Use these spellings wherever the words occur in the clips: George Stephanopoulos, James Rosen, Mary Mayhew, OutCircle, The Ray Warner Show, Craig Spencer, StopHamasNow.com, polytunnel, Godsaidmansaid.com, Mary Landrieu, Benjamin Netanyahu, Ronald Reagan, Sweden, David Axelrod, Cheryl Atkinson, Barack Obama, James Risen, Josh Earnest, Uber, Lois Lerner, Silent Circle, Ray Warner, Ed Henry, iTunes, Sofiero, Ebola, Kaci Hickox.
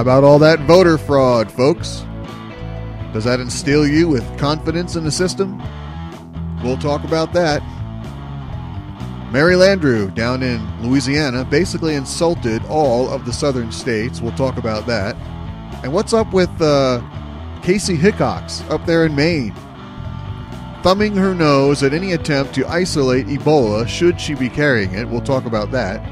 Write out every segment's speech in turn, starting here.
How about all that voter fraud, folks? Does that instill you with confidence in the system? We'll talk about that. Mary Landrieu down in Louisiana basically insulted all of the southern states. We'll talk about that. And what's up with Kaci Hickox up there in Maine? Thumbing her nose at any attempt to isolate Ebola should she be carrying it. We'll talk about that.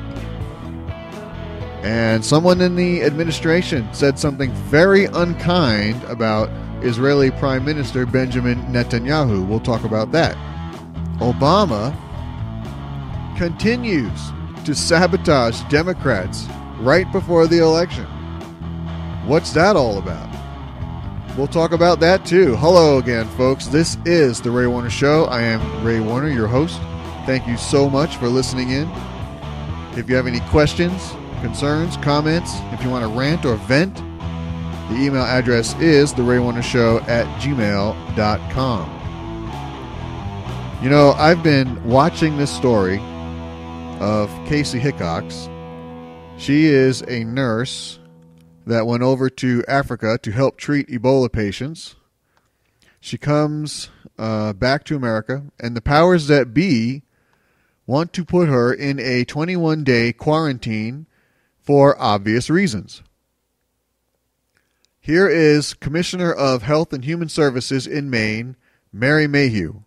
And someone in the administration said something very unkind about Israeli Prime Minister Benjamin Netanyahu. We'll talk about that. Obama continues to sabotage Democrats right before the election. What's that all about? We'll talk about that too. Hello again, folks. This is The Ray Warner Show. I am Ray Warner, your host. Thank you so much for listening in. If you have any questions, concerns, comments, if you want to rant or vent, the email address is theraywarnershow@gmail.com. You know, I've been watching this story of Kaci Hickox. She is a nurse that went over to Africa to help treat Ebola patients. She comes back to America, and the powers that be want to put her in a 21-day quarantine for obvious reasons. Here is Commissioner of Health and Human Services in Maine, Mary Mayhew.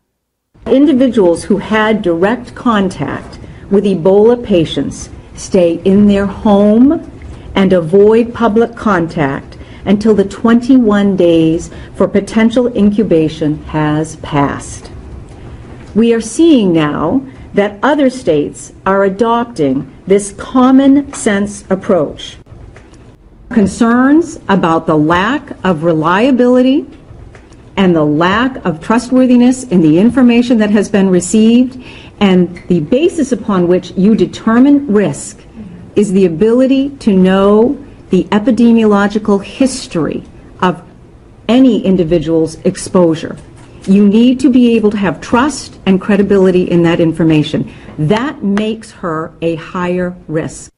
Individuals who had direct contact with Ebola patients stay in their home and avoid public contact until the 21 days for potential incubation has passed. We are seeing now that other states are adopting this common sense approach. Concerns about the lack of reliability and the lack of trustworthiness in the information that has been received, and the basis upon which you determine risk is the ability to know the epidemiological history of any individual's exposure. You need to be able to have trust and credibility in that information. That makes her a higher risk.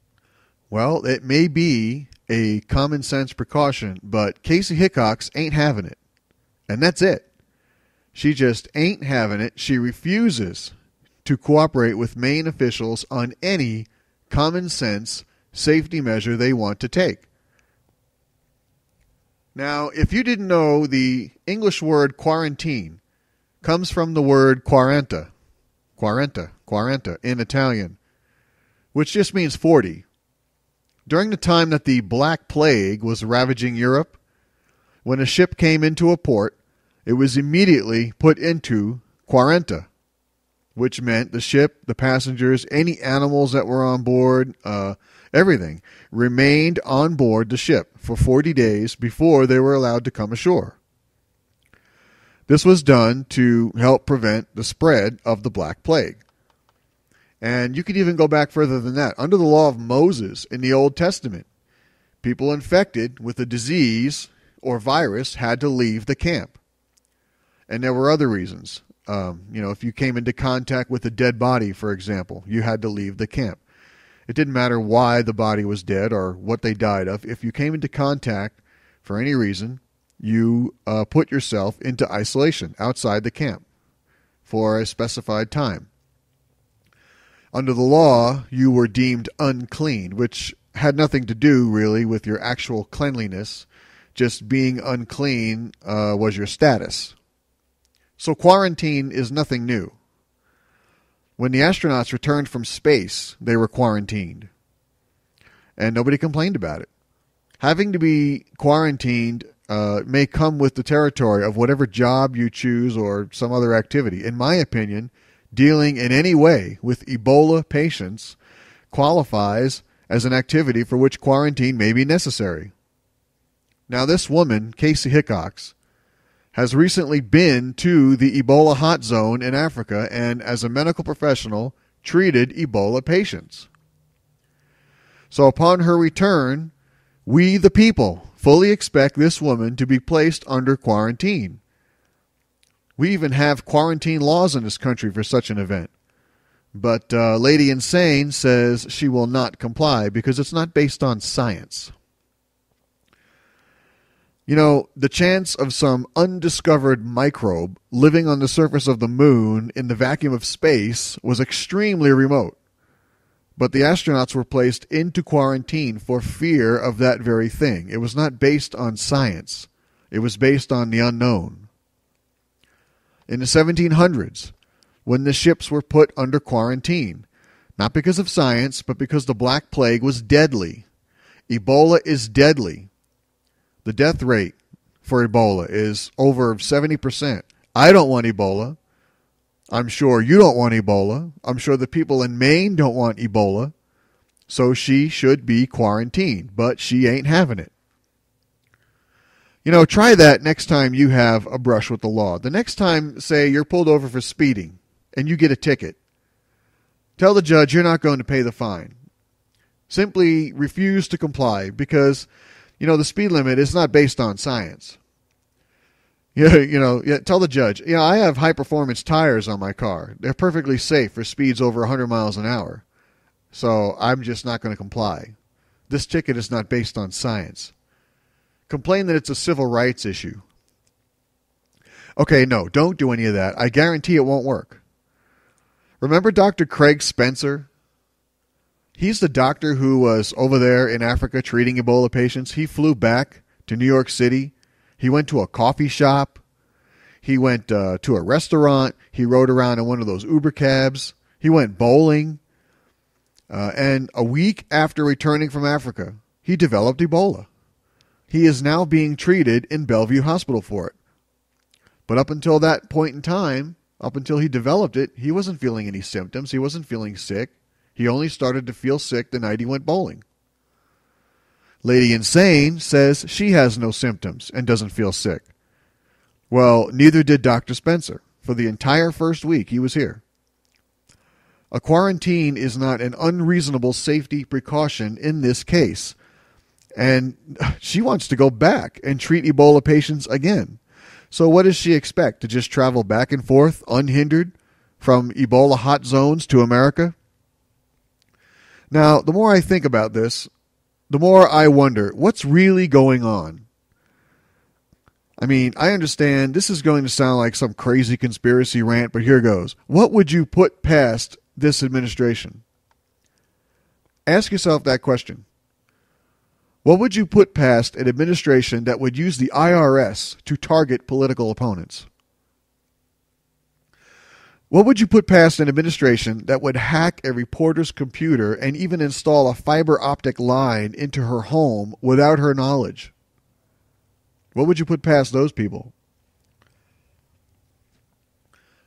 Well, it may be a common sense precaution, but Kaci Hickox ain't having it. And that's it. She just ain't having it. She refuses to cooperate with Maine officials on any common sense safety measure they want to take. Now, if you didn't know, the English word quarantine comes from the word quaranta in Italian, which just means 40. During the time that the Black Plague was ravaging Europe, when a ship came into a port, it was immediately put into quaranta, which meant the ship, the passengers, any animals that were on board, everything remained on board the ship for 40 days before they were allowed to come ashore. This was done to help prevent the spread of the Black Plague. And you could even go back further than that. Under the law of Moses in the Old Testament, people infected with a disease or virus had to leave the camp. And there were other reasons. If you came into contact with a dead body, for example, you had to leave the camp. It didn't matter why the body was dead or what they died of. If you came into contact for any reason, you put yourself into isolation outside the camp for a specified time. Under the law, you were deemed unclean, which had nothing to do really with your actual cleanliness. Just being unclean was your status. So quarantine is nothing new. When the astronauts returned from space, they were quarantined. And nobody complained about it. Having to be quarantined may come with the territory of whatever job you choose or some other activity. In my opinion, dealing in any way with Ebola patients qualifies as an activity for which quarantine may be necessary. Now, this woman, Kaci Hickox, has recently been to the Ebola hot zone in Africa and, as a medical professional, treated Ebola patients. So upon her return, we the people fully expect this woman to be placed under quarantine. We even have quarantine laws in this country for such an event. But Lady Insane says she will not comply because it's not based on science. You know, the chance of some undiscovered microbe living on the surface of the moon in the vacuum of space was extremely remote. But the astronauts were placed into quarantine for fear of that very thing. It was not based on science. It was based on the unknown. In the 1700s, when the ships were put under quarantine, not because of science, but because the Black Plague was deadly. Ebola is deadly. The death rate for Ebola is over 70%. I don't want Ebola. I'm sure you don't want Ebola. I'm sure the people in Maine don't want Ebola. So she should be quarantined, but she ain't having it. You know, try that next time you have a brush with the law. The next time, say, you're pulled over for speeding and you get a ticket. Tell the judge you're not going to pay the fine. Simply refuse to comply because, you know, the speed limit is not based on science. You know, tell the judge, you know, I have high-performance tires on my car. They're perfectly safe for speeds over 100 miles an hour. So I'm just not going to comply. This ticket is not based on science. Complain that it's a civil rights issue. Okay, no, don't do any of that. I guarantee it won't work. Remember Dr. Craig Spencer? He's the doctor who was over there in Africa treating Ebola patients. He flew back to New York City. He went to a coffee shop. He went to a restaurant. He rode around in one of those Uber cabs. He went bowling. And a week after returning from Africa, he developed Ebola. He is now being treated in Bellevue Hospital for it. But up until that point in time, up until he developed it, he wasn't feeling any symptoms. He wasn't feeling sick. He only started to feel sick the night he went bowling. Lady Insane says she has no symptoms and doesn't feel sick. Well, neither did Dr. Spencer. For the entire first week he was here. A quarantine is not an unreasonable safety precaution in this case. And she wants to go back and treat Ebola patients again. So what does she expect? To just travel back and forth unhindered from Ebola hot zones to America? Now, the more I think about this, the more I wonder, what's really going on? I mean, I understand this is going to sound like some crazy conspiracy rant, but here goes. What would you put past this administration? Ask yourself that question. What would you put past an administration that would use the IRS to target political opponents? What would you put past an administration that would hack a reporter's computer and even install a fiber optic line into her home without her knowledge? What would you put past those people?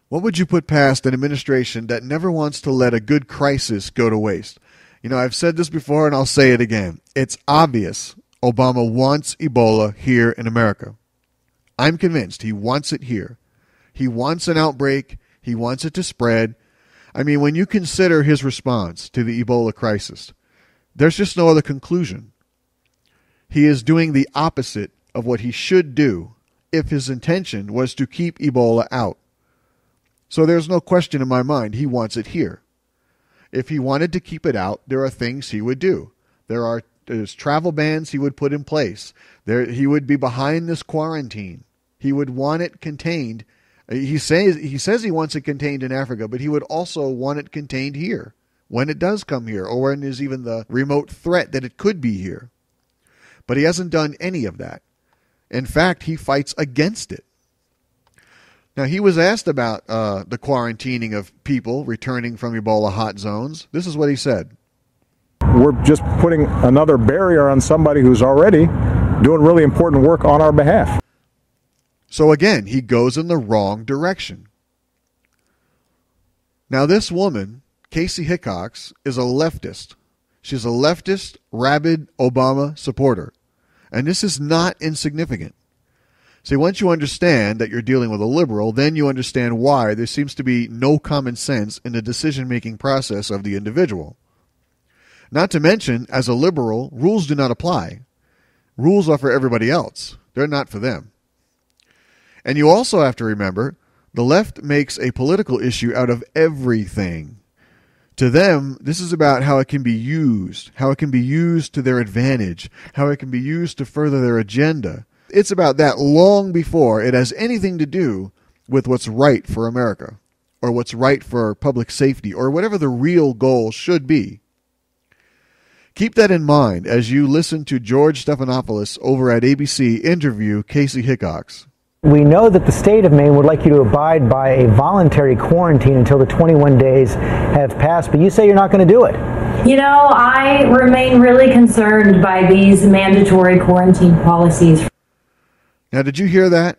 What would you put past an administration that never wants to let a good crisis go to waste? You know, I've said this before and I'll say it again. It's obvious Obama wants Ebola here in America. I'm convinced he wants it here. He wants an outbreak. He wants it to spread. I mean, when you consider his response to the Ebola crisis, there's just no other conclusion. He is doing the opposite of what he should do if his intention was to keep Ebola out. So there's no question in my mind he wants it here. If he wanted to keep it out, there are things he would do. There's travel bans he would put in place. He would be behind this quarantine. He would want it contained. He says he wants it contained in Africa, but he would also want it contained here when it does come here or when there's even the remote threat that it could be here. But he hasn't done any of that. In fact, he fights against it. Now, he was asked about the quarantining of people returning from Ebola hot zones. This is what he said. We're just putting another barrier on somebody who's already doing really important work on our behalf. So again, he goes in the wrong direction. Now this woman, Kaci Hickox, is a leftist. She's a leftist, rabid Obama supporter. And this is not insignificant. See, once you understand that you're dealing with a liberal, then you understand why there seems to be no common sense in the decision-making process of the individual. Not to mention, as a liberal, rules do not apply. Rules are for everybody else. They're not for them. And you also have to remember, the left makes a political issue out of everything. To them, this is about how it can be used, how it can be used to their advantage, how it can be used to further their agenda. It's about that long before it has anything to do with what's right for America or what's right for public safety or whatever the real goal should be. Keep that in mind as you listen to George Stephanopoulos over at ABC interview Kaci Hickox. We know that the state of Maine would like you to abide by a voluntary quarantine until the 21 days have passed, but you say you're not going to do it. You know, I remain really concerned by these mandatory quarantine policies. Now, did you hear that?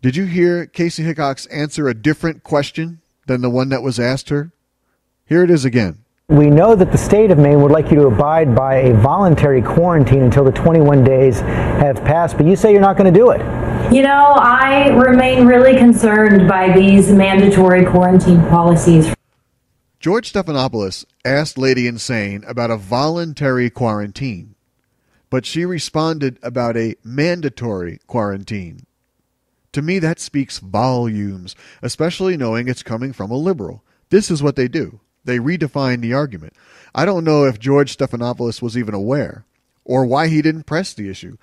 Did you hear Kaci Hickox answer a different question than the one that was asked her? Here it is again. We know that the state of Maine would like you to abide by a voluntary quarantine until the 21 days have passed, but you say you're not going to do it. You know, I remain really concerned by these mandatory quarantine policies. George Stephanopoulos asked Lady Insane about a voluntary quarantine, but she responded about a mandatory quarantine. To me, that speaks volumes, especially knowing it's coming from a liberal. This is what they do. They redefine the argument. I don't know if George Stephanopoulos was even aware or why he didn't press the issue.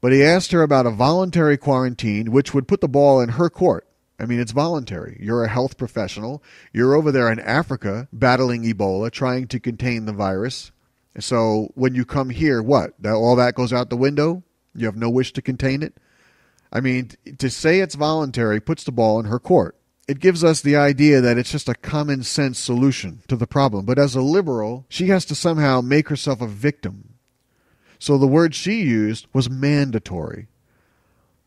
But he asked her about a voluntary quarantine, which would put the ball in her court. I mean, it's voluntary. You're a health professional. You're over there in Africa battling Ebola, trying to contain the virus. So when you come here, what? All that goes out the window? You have no wish to contain it? I mean, to say it's voluntary puts the ball in her court. It gives us the idea that it's just a common sense solution to the problem. But as a liberal, she has to somehow make herself a victim. So the word she used was mandatory,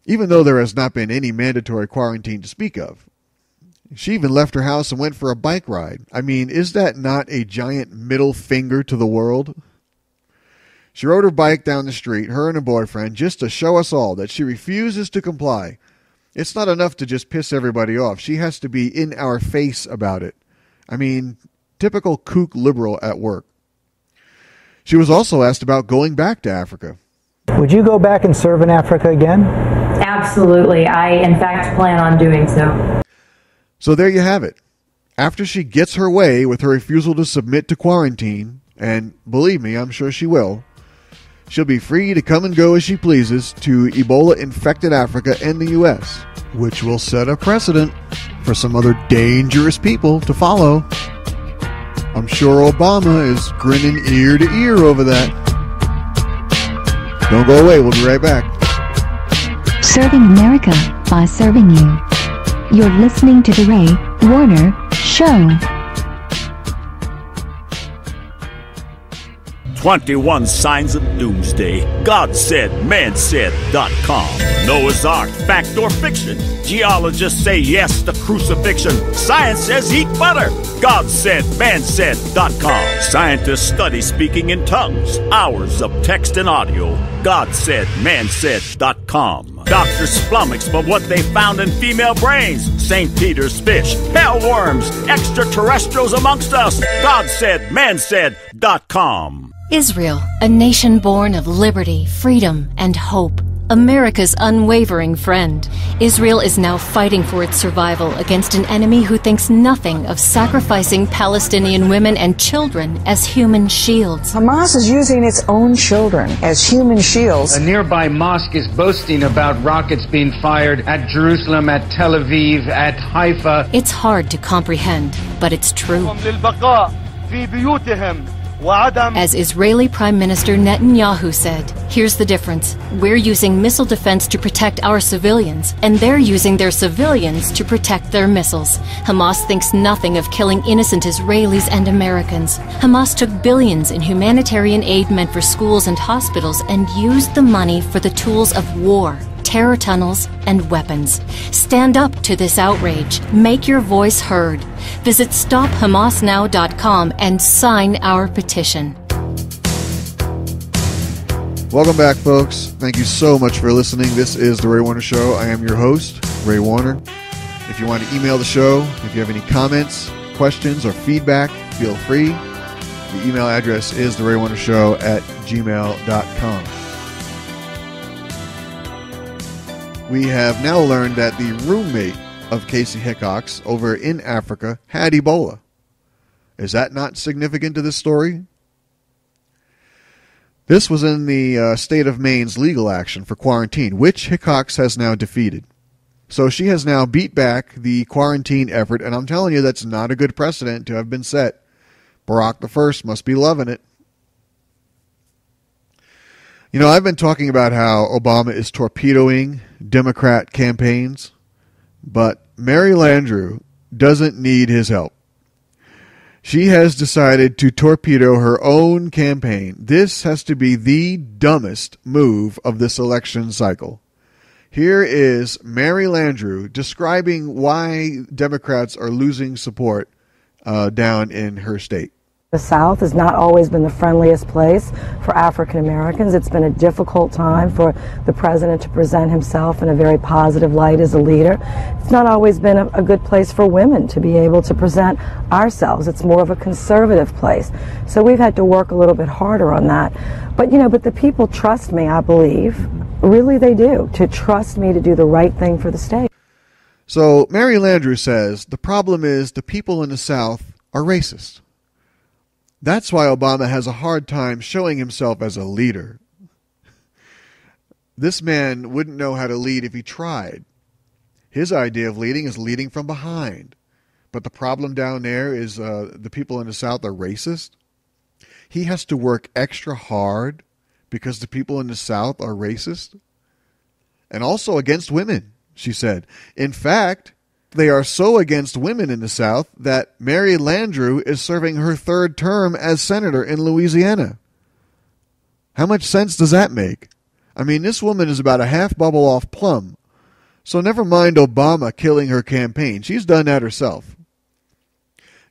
even though there has not been any mandatory quarantine to speak of. She even left her house and went for a bike ride. I mean, is that not a giant middle finger to the world? She rode her bike down the street, her and her boyfriend, just to show us all that she refuses to comply. It's not enough to just piss everybody off. She has to be in our face about it. I mean, typical kook liberal at work. She was also asked about going back to Africa. Would you go back and serve in Africa again? Absolutely. I, in fact, plan on doing so. So there you have it. After she gets her way with her refusal to submit to quarantine, and believe me, I'm sure she will, she'll be free to come and go as she pleases to Ebola-infected Africa and the U.S., which will set a precedent for some other dangerous people to follow. I'm sure Obama is grinning ear to ear over that. Don't go away. We'll be right back. Serving America by serving you. You're listening to The Ray Warner Show. 21 Signs of Doomsday. Godsaidmansaid.com. Noah's Ark. Fact or fiction? Geologists say yes to crucifixion. Science says eat butter. Godsaidmansaid.com. Scientists study speaking in tongues. Hours of text and audio. Godsaidmansaid.com. Doctors flummox for what they found in female brains. St. Peter's fish. Hell worms. Extraterrestrials amongst us. Godsaidmansaid.com. Israel, a nation born of liberty, freedom, and hope. America's unwavering friend. Israel is now fighting for its survival against an enemy who thinks nothing of sacrificing Palestinian women and children as human shields. Hamas is using its own children as human shields. A nearby mosque is boasting about rockets being fired at Jerusalem, at Tel Aviv, at Haifa. It's hard to comprehend, but it's true. As Israeli Prime Minister Netanyahu said, here's the difference. We're using missile defense to protect our civilians, and they're using their civilians to protect their missiles. Hamas thinks nothing of killing innocent Israelis and Americans. Hamas took billions in humanitarian aid meant for schools and hospitals and used the money for the tools of war, terror tunnels, and weapons. Stand up to this outrage. Make your voice heard. Visit StopHamasNow.com and sign our petition. Welcome back, folks. Thank you so much for listening. This is The Ray Warner Show. I am your host, Ray Warner. If you want to email the show, if you have any comments, questions, or feedback, feel free. The email address is theraywarnershow@gmail.com. We have now learned that the roommate of Kaci Hickox over in Africa had Ebola. Is that not significant to this story? This was in the state of Maine's legal action for quarantine, which Hickox has now defeated. So she has now beat back the quarantine effort, and I'm telling you, that's not a good precedent to have been set. Barack the First must be loving it. You know, I've been talking about how Obama is torpedoing Democrat campaigns, but Mary Landrieu doesn't need his help. She has decided to torpedo her own campaign. This has to be the dumbest move of this election cycle. Here is Mary Landrieu describing why Democrats are losing support down in her state. The South has not always been the friendliest place for African Americans. It's been a difficult time for the president to present himself in a very positive light as a leader. It's not always been a good place for women to be able to present ourselves. It's more of a conservative place. So we've had to work a little bit harder on that. But, you know, but the people trust me, I believe. Really, they do, to trust me to do the right thing for the state. So Mary Landrieu says the problem is the people in the South are racist. That's why Obama has a hard time showing himself as a leader. This man wouldn't know how to lead if he tried. His idea of leading is leading from behind. But the problem down there is the people in the South are racist. He has to work extra hard because the people in the South are racist. And also against women, she said. In fact, they are so against women in the South that Mary Landrieu is serving her third term as senator in Louisiana. How much sense does that make? I mean, this woman is about a half bubble off plum. So never mind Obama killing her campaign. She's done that herself.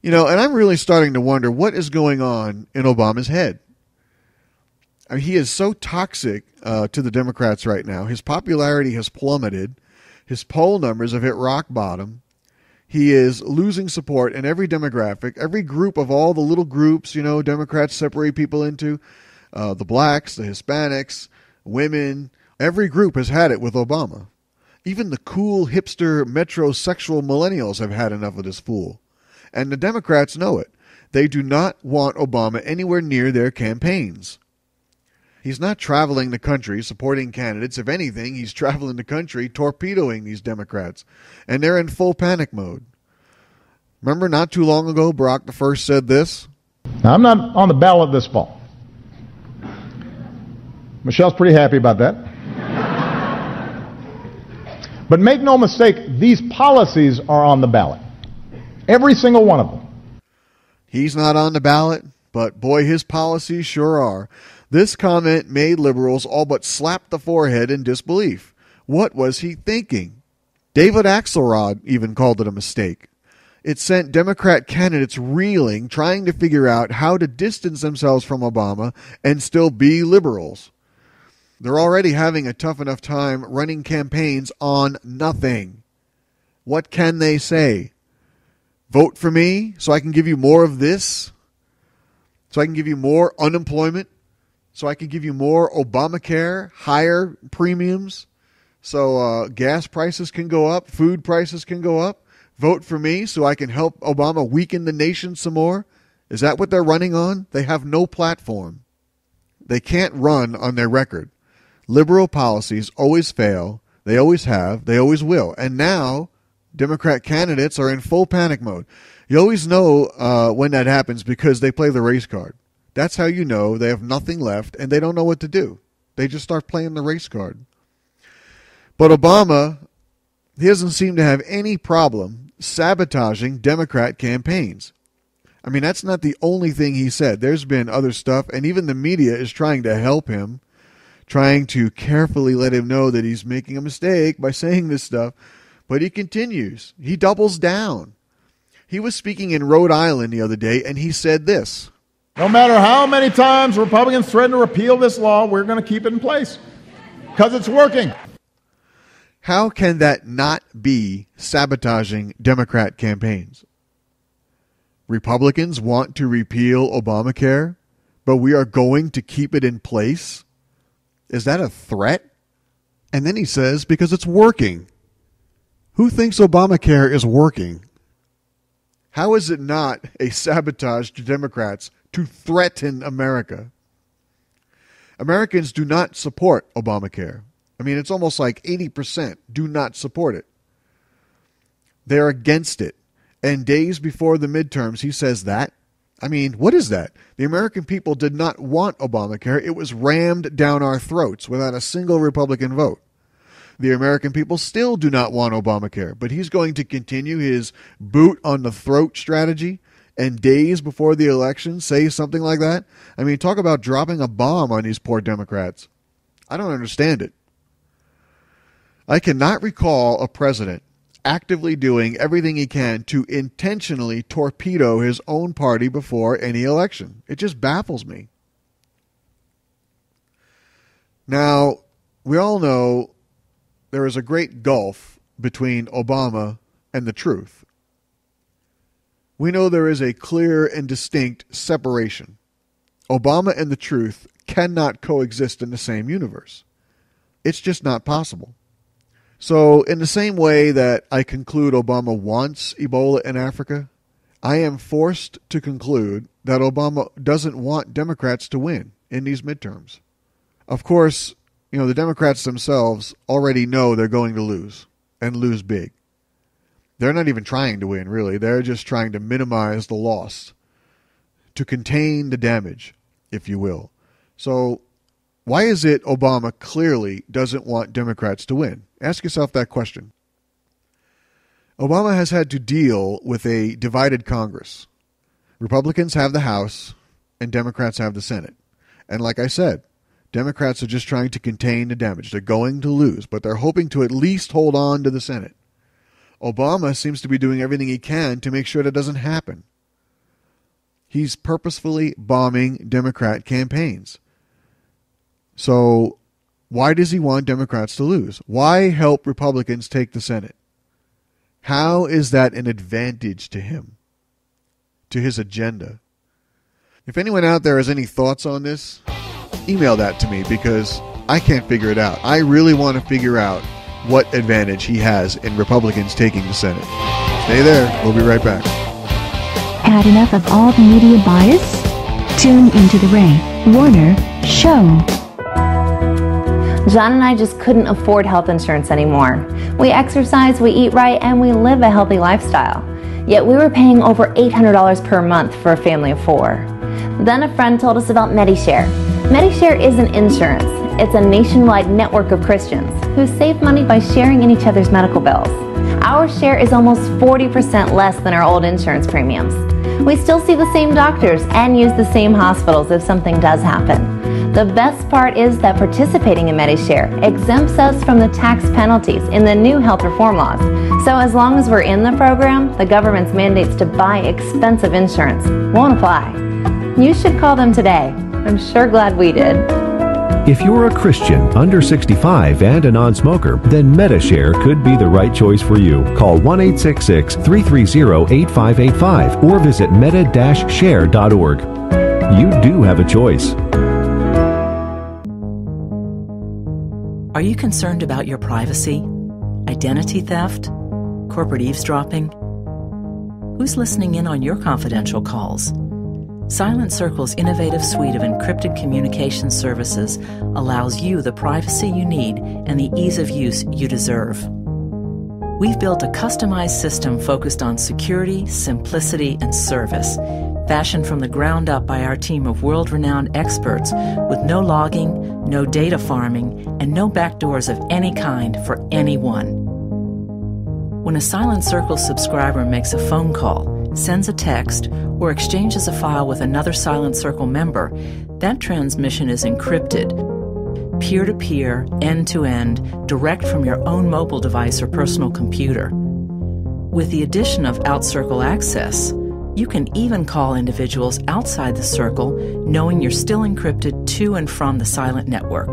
You know, and I'm really starting to wonder what is going on in Obama's head. I mean, he is so toxic to the Democrats right now. His popularity has plummeted. His poll numbers have hit rock bottom. He is losing support in every demographic, every group of all the little groups, you know, Democrats separate people into. The blacks, the Hispanics, women. Every group has had it with Obama. Even the cool, hipster, metrosexual millennials have had enough of this fool. And the Democrats know it. They do not want Obama anywhere near their campaigns. He's not traveling the country supporting candidates. If anything, he's traveling the country torpedoing these Democrats. And they're in full panic mode. Remember not too long ago, Barack the First said this? Now, I'm not on the ballot this fall. Michelle's pretty happy about that. But make no mistake, these policies are on the ballot. Every single one of them. He's not on the ballot, but boy, his policies sure are. This comment made liberals all but slap the forehead in disbelief. What was he thinking? David Axelrod even called it a mistake. It sent Democrat candidates reeling, trying to figure out how to distance themselves from Obama and still be liberals. They're already having a tough enough time running campaigns on nothing. What can they say? Vote for me so I can give you more of this? So I can give you more unemployment? So I could give you more Obamacare, higher premiums, so gas prices can go up, food prices can go up. Vote for me so I can help Obama weaken the nation some more. Is that what they're running on? They have no platform. They can't run on their record. Liberal policies always fail. They always have. They always will. And now Democrat candidates are in full panic mode. You always know when that happens because they play the race card. That's how you know they have nothing left and they don't know what to do. They just start playing the race card. But Obama, he doesn't seem to have any problem sabotaging Democrat campaigns. I mean, that's not the only thing he said. There's been other stuff, and even the media is trying to help him, trying to carefully let him know that he's making a mistake by saying this stuff. But he continues. He doubles down. He was speaking in Rhode Island the other day, and he said this. No matter how many times Republicans threaten to repeal this law, we're going to keep it in place because it's working. How can that not be sabotaging Democrat campaigns? Republicans want to repeal Obamacare, but we are going to keep it in place? Is that a threat? And then he says, because it's working. Who thinks Obamacare is working? How is it not a sabotage to Democrats to threaten America? Americans do not support Obamacare. I mean, it's almost like 80% do not support it. They're against it. And days before the midterms, he says that. I mean, what is that? The American people did not want Obamacare. It was rammed down our throats without a single Republican vote. The American people still do not want Obamacare, but he's going to continue his boot on the throat strategy and days before the election say something like that. I mean, talk about dropping a bomb on these poor Democrats. I don't understand it. I cannot recall a president actively doing everything he can to intentionally torpedo his own party before any election. It just baffles me. Now, we all know there is a great gulf between Obama and the truth. We know there is a clear and distinct separation. Obama and the truth cannot coexist in the same universe. It's just not possible. So in the same way that I conclude Obama wants Ebola in Africa, I am forced to conclude that Obama doesn't want Democrats to win in these midterms. Of course, you know, the Democrats themselves already know they're going to lose, and lose big. They're not even trying to win, really. They're just trying to minimize the loss, to contain the damage, if you will. So why is it Obama clearly doesn't want Democrats to win? Ask yourself that question. Obama has had to deal with a divided Congress. Republicans have the House and Democrats have the Senate. And like I said, Democrats are just trying to contain the damage. They're going to lose, but they're hoping to at least hold on to the Senate. Obama seems to be doing everything he can to make sure that doesn't happen. He's purposefully bombing Democrat campaigns. So why does he want Democrats to lose? Why help Republicans take the Senate? How is that an advantage to him, to his agenda? If anyone out there has any thoughts on this, email that to me because I can't figure it out. I really want to figure out what advantage he has in Republicans taking the Senate. Stay there. We'll be right back. Had enough of all the media bias? Tune into The Ray Warner Show. John and I just couldn't afford health insurance anymore. We exercise, we eat right, and we live a healthy lifestyle. Yet we were paying over $800 per month for a family of four. Then a friend told us about MediShare. MediShare isn't insurance. It's a nationwide network of Christians who save money by sharing in each other's medical bills. Our share is almost 40% less than our old insurance premiums. We still see the same doctors and use the same hospitals if something does happen. The best part is that participating in MediShare exempts us from the tax penalties in the new health reform laws. So as long as we're in the program, the government's mandates to buy expensive insurance won't apply. You should call them today. I'm sure glad we did. If you're a Christian under 65 and a non-smoker, then MediShare could be the right choice for you. Call 1-866-330-8585 or visit meta-share.org. You do have a choice. Are you concerned about your privacy, identity theft, corporate eavesdropping? Who's listening in on your confidential calls? Silent Circle's innovative suite of encrypted communication services allows you the privacy you need and the ease of use you deserve. We've built a customized system focused on security, simplicity, and service, fashioned from the ground up by our team of world-renowned experts with no logging, no data farming, and no backdoors of any kind for anyone. When a Silent Circle subscriber makes a phone call, sends a text, or exchanges a file with another Silent Circle member, that transmission is encrypted, peer-to-peer, end-to-end, direct from your own mobile device or personal computer. With the addition of OutCircle access, you can even call individuals outside the circle, knowing you're still encrypted to and from the silent network.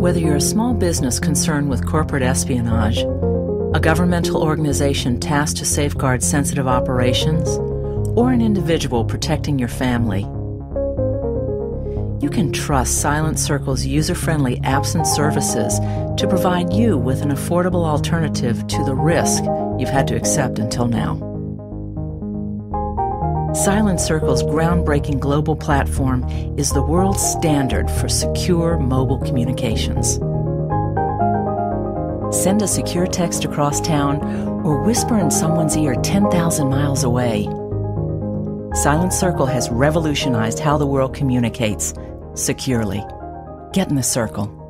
Whether you're a small business concerned with corporate espionage, a governmental organization tasked to safeguard sensitive operations, or an individual protecting your family, you can trust Silent Circle's user-friendly apps and services to provide you with an affordable alternative to the risk you've had to accept until now. Silent Circle's groundbreaking global platform is the world standard for secure mobile communications. Send a secure text across town or whisper in someone's ear 10,000 miles away. Silent Circle has revolutionized how the world communicates securely. Get in the circle.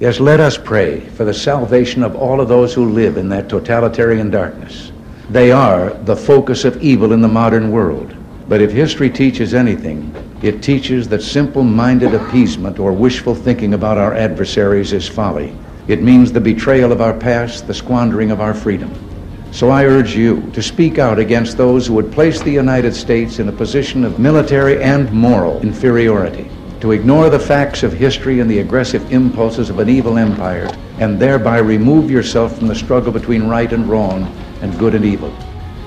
Yes, let us pray for the salvation of all of those who live in that totalitarian darkness. They are the focus of evil in the modern world. But if history teaches anything, it teaches that simple-minded appeasement or wishful thinking about our adversaries is folly. It means the betrayal of our past, the squandering of our freedom. So I urge you to speak out against those who would place the United States in a position of military and moral inferiority, to ignore the facts of history and the aggressive impulses of an evil empire, and thereby remove yourself from the struggle between right and wrong and good and evil.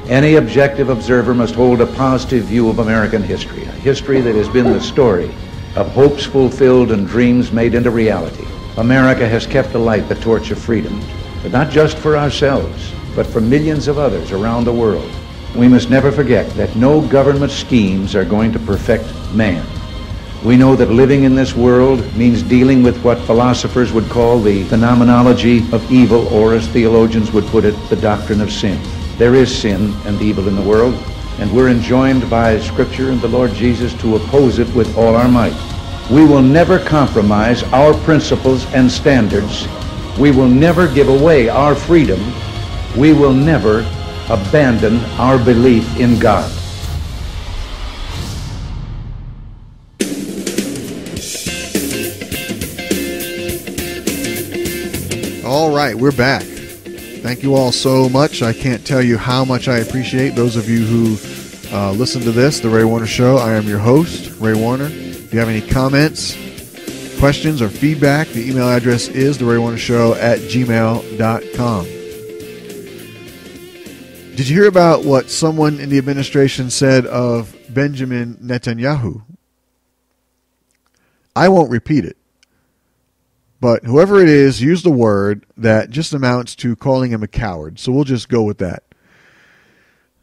Any objective observer must hold a positive view of American history, a history that has been the story of hopes fulfilled and dreams made into reality. America has kept alight the torch of freedom, but not just for ourselves, but for millions of others around the world. We must never forget that no government schemes are going to perfect man. We know that living in this world means dealing with what philosophers would call the phenomenology of evil, or as theologians would put it, the doctrine of sin. There is sin and evil in the world, and we're enjoined by Scripture and the Lord Jesus to oppose it with all our might. We will never compromise our principles and standards. We will never give away our freedom. We will never abandon our belief in God. All right, we're back. Thank you all so much. I can't tell you how much I appreciate those of you who listen to this, The Ray Warner Show. I am your host, Ray Warner. If you have any comments, questions, or feedback, the email address is theraywarnershow@gmail.com. Did you hear about what someone in the administration said of Benjamin Netanyahu? I won't repeat it. But whoever it is used a word that just amounts to calling him a coward. So we'll just go with that.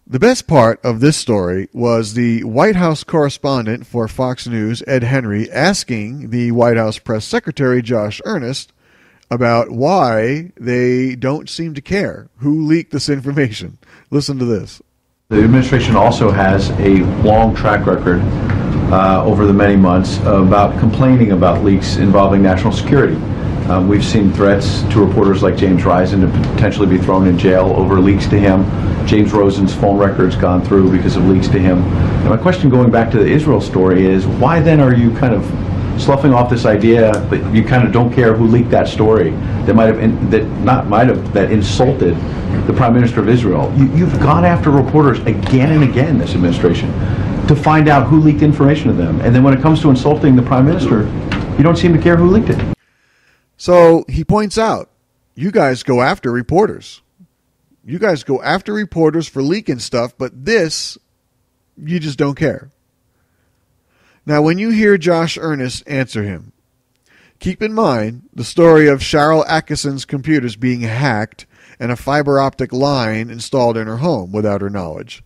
The best part of this story was the White House correspondent for Fox News, Ed Henry, asking the White House press secretary, Josh Earnest, about why they don't seem to care who leaked this information. Listen to this. The administration also has a long track record over the many months about complaining about leaks involving national security. We've seen threats to reporters like James Risen to potentially be thrown in jail over leaks to him. James Rosen's phone record's gone through because of leaks to him. And my question going back to the Israel story is, why then are you kind of sloughing off this idea that you kind of don't care who leaked that story that might have insulted the Prime Minister of Israel? You've gone after reporters again and again this administration to find out who leaked information to them. And then when it comes to insulting the Prime Minister, you don't seem to care who leaked it. So he points out, you guys go after reporters. You guys go after reporters for leaking stuff, but this, you just don't care. Now, when you hear Josh Earnest answer him, keep in mind the story of Cheryl Atkinson's computers being hacked and a fiber optic line installed in her home without her knowledge.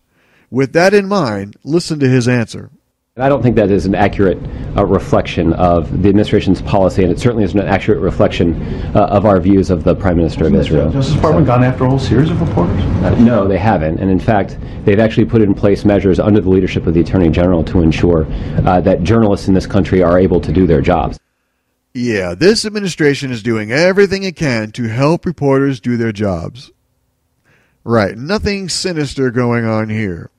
With that in mind, listen to his answer. I don't think that is an accurate reflection of the administration's policy, and it certainly isn't an accurate reflection of our views of the Prime Minister of Israel. Has the Justice Department gone after a whole series of reporters? No, they haven't. And in fact, they've actually put in place measures under the leadership of the Attorney General to ensure that journalists in this country are able to do their jobs. Yeah, this administration is doing everything it can to help reporters do their jobs. Right, nothing sinister going on here.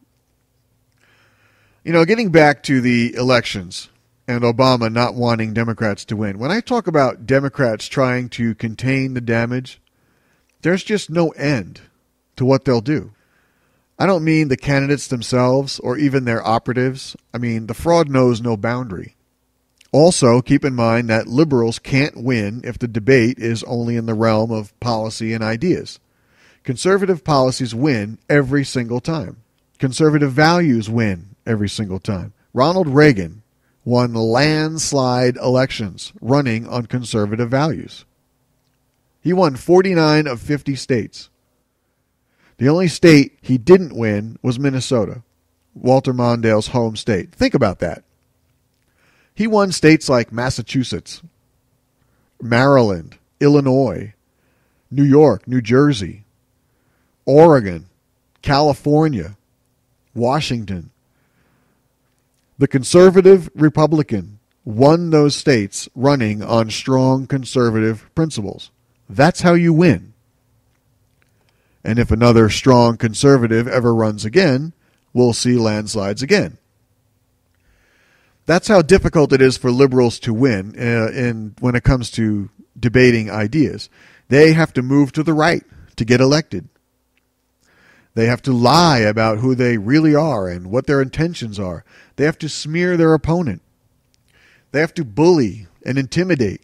You know, getting back to the elections and Obama not wanting Democrats to win, when I talk about Democrats trying to contain the damage, there's just no end to what they'll do. I don't mean the candidates themselves or even their operatives. I mean, the fraud knows no boundary. Also, keep in mind that liberals can't win if the debate is only in the realm of policy and ideas. Conservative policies win every single time. Conservative values win every single time. Ronald Reagan won landslide elections running on conservative values. He won 49 of 50 states. The only state he didn't win was Minnesota, Walter Mondale's home state. Think about that. He won states like Massachusetts, Maryland, Illinois, New York, New Jersey, Oregon, California, Washington. The conservative Republican won those states running on strong conservative principles. That's how you win. And if another strong conservative ever runs again, we'll see landslides again. That's how difficult it is for liberals to win when it comes to debating ideas. They have to move to the right to get elected. They have to lie about who they really are and what their intentions are. They have to smear their opponent. They have to bully and intimidate.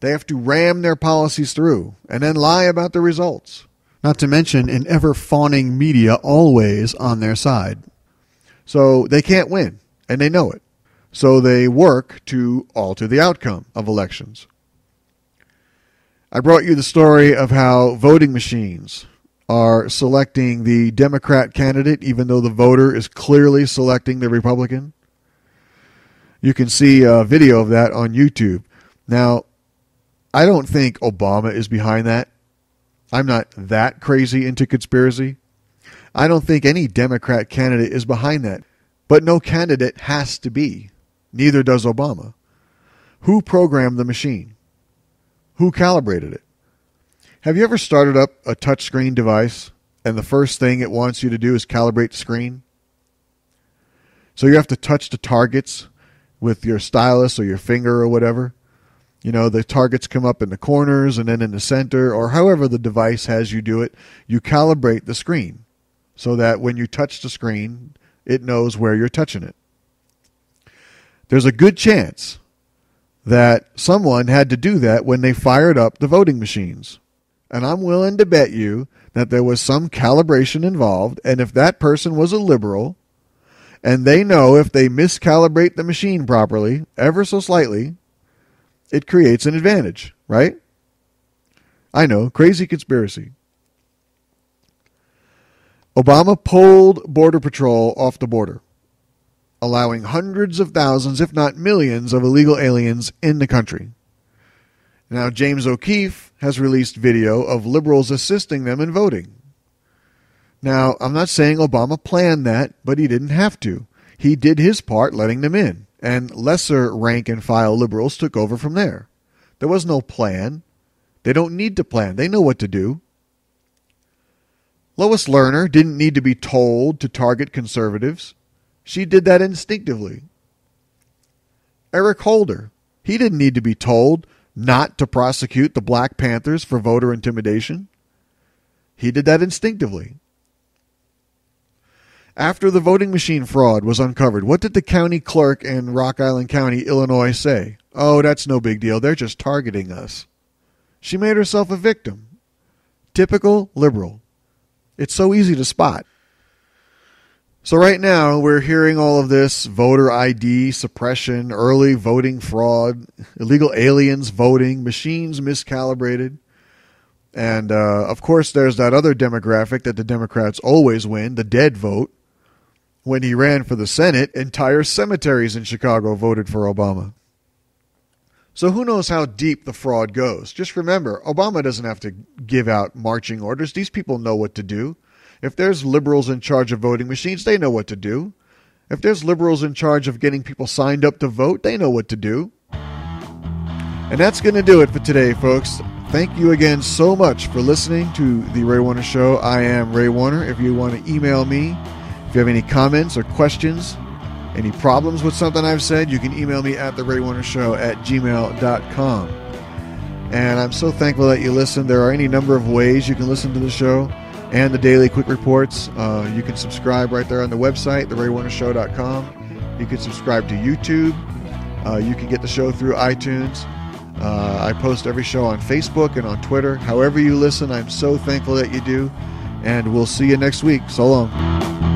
They have to ram their policies through and then lie about the results. Not to mention an ever-fawning media always on their side. So they can't win, and they know it. So they work to alter the outcome of elections. I brought you the story of how voting machines are selecting the Democrat candidate, even though the voter is clearly selecting the Republican. You can see a video of that on YouTube. Now, I don't think Obama is behind that. I'm not that crazy into conspiracy. I don't think any Democrat candidate is behind that. But no candidate has to be. Neither does Obama. Who programmed the machine? Who calibrated it? Have you ever started up a touchscreen device and the first thing it wants you to do is calibrate the screen? So you have to touch the targets with your stylus or your finger or whatever. You know, the targets come up in the corners and then in the center, or however the device has you do it. You calibrate the screen so that when you touch the screen, it knows where you're touching it. There's a good chance that someone had to do that when they fired up the voting machines. And I'm willing to bet you that there was some calibration involved, and if that person was a liberal, and they know if they miscalibrate the machine properly, ever so slightly, it creates an advantage, right? I know, crazy conspiracy. Obama pulled Border Patrol off the border, allowing hundreds of thousands, if not millions, of illegal aliens in the country. Now, James O'Keefe has released video of liberals assisting them in voting. Now, I'm not saying Obama planned that, but he didn't have to. He did his part letting them in, and lesser rank-and-file liberals took over from there. There was no plan. They don't need to plan. They know what to do. Lois Lerner didn't need to be told to target conservatives. She did that instinctively. Eric Holder, he didn't need to be told not to prosecute the Black Panthers for voter intimidation. He did that instinctively. After the voting machine fraud was uncovered, what did the county clerk in Rock Island County, Illinois, say? Oh, that's no big deal. They're just targeting us. She made herself a victim. Typical liberal. It's so easy to spot. So right now, we're hearing all of this voter ID suppression, early voting fraud, illegal aliens voting, machines miscalibrated. And, of course, there's that other demographic that the Democrats always win, the dead vote. When he ran for the Senate, entire cemeteries in Chicago voted for Obama. So who knows how deep the fraud goes? Just remember, Obama doesn't have to give out marching orders. These people know what to do. If there's liberals in charge of voting machines, they know what to do. If there's liberals in charge of getting people signed up to vote, they know what to do. And that's going to do it for today, folks. Thank you again so much for listening to The Ray Warner Show. I am Ray Warner. If you want to email me, if you have any comments or questions, any problems with something I've said, you can email me at theraywarnershow@gmail.com. And I'm so thankful that you listen. There are any number of ways you can listen to the show and the daily quick reports. You can subscribe right there on the website, theraywarnershow.com. You can subscribe to YouTube. You can get the show through iTunes. I post every show on Facebook and on Twitter. However you listen, I'm so thankful that you do. And we'll see you next week. So long.